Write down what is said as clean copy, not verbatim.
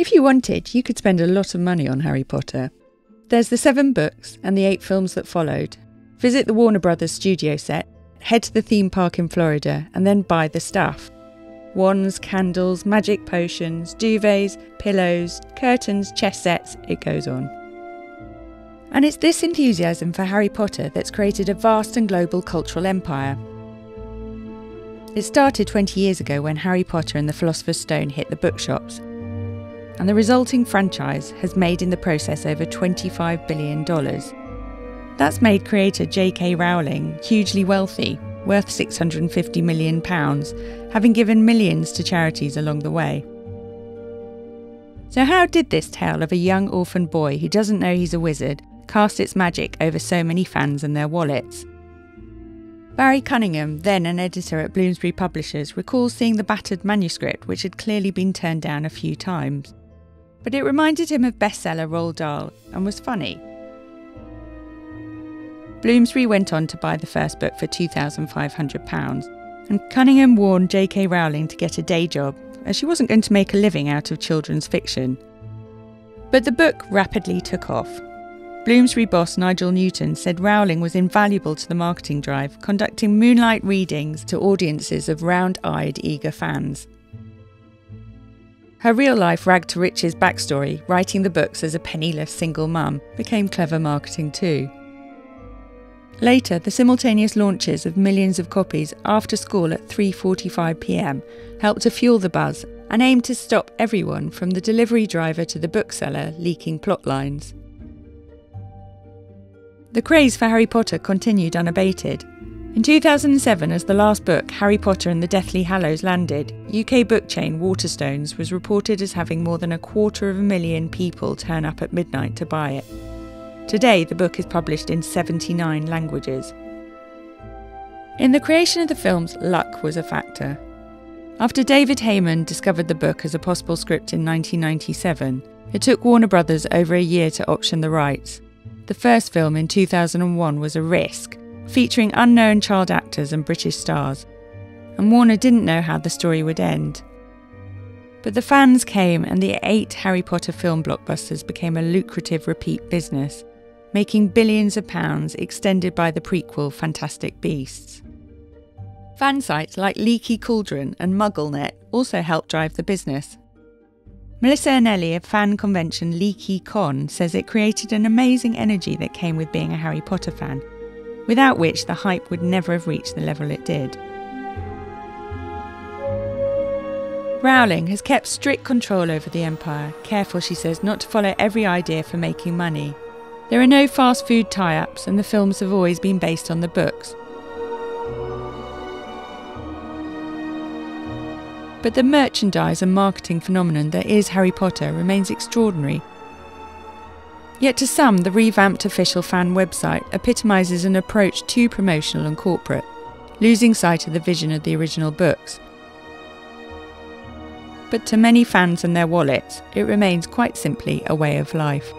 If you wanted, you could spend a lot of money on Harry Potter. There's the 7 books and the 8 films that followed. Visit the Warner Brothers studio set, head to the theme park in Florida, and then buy the stuff. Wands, candles, magic potions, duvets, pillows, curtains, chess sets, it goes on. And it's this enthusiasm for Harry Potter that's created a vast and global cultural empire. It started 20 years ago when Harry Potter and the Philosopher's Stone hit the bookshops, and the resulting franchise has made in the process over $25 billion. That's made creator JK Rowling hugely wealthy, worth £650 million, having given millions to charities along the way. So how did this tale of a young orphan boy who doesn't know he's a wizard cast its magic over so many fans and their wallets? Barry Cunningham, then an editor at Bloomsbury Publishers, recalls seeing the battered manuscript, which had clearly been turned down a few times. But it reminded him of bestseller Roald Dahl and was funny. Bloomsbury went on to buy the first book for £2,500, and Cunningham warned J.K. Rowling to get a day job, as she wasn't going to make a living out of children's fiction. But the book rapidly took off. Bloomsbury boss Nigel Newton said Rowling was invaluable to the marketing drive, conducting moonlight readings to audiences of round-eyed, eager fans. Her real-life rag-to-riches backstory, writing the books as a penniless single mum, became clever marketing too. Later, the simultaneous launches of millions of copies after school at 3:45 p.m. helped to fuel the buzz and aimed to stop everyone from the delivery driver to the bookseller leaking plotlines. The craze for Harry Potter continued unabated. In 2007, as the last book, Harry Potter and the Deathly Hallows, landed, UK book chain Waterstones was reported as having more than 250,000 people turn up at midnight to buy it. Today, the book is published in 79 languages. In the creation of the films, luck was a factor. After David Heyman discovered the book as a possible script in 1997, it took Warner Brothers over a year to option the rights. The first film in 2001 was a risk, featuring unknown child actors and British stars, and Warner didn't know how the story would end. But the fans came, and the 8 Harry Potter film blockbusters became a lucrative repeat business, making billions of pounds, extended by the prequel Fantastic Beasts. Fan sites like Leaky Cauldron and MuggleNet also helped drive the business. Melissa Anelli of fan convention Leaky Con says it created an amazing energy that came with being a Harry Potter fan, without which the hype would never have reached the level it did. Rowling has kept strict control over the empire, careful, she says, not to follow every idea for making money. There are no fast food tie-ups, and the films have always been based on the books. But the merchandise and marketing phenomenon that is Harry Potter remains extraordinary. Yet to some, the revamped official fan website epitomises an approach too promotional and corporate, losing sight of the vision of the original books. But to many fans and their wallets, it remains quite simply a way of life.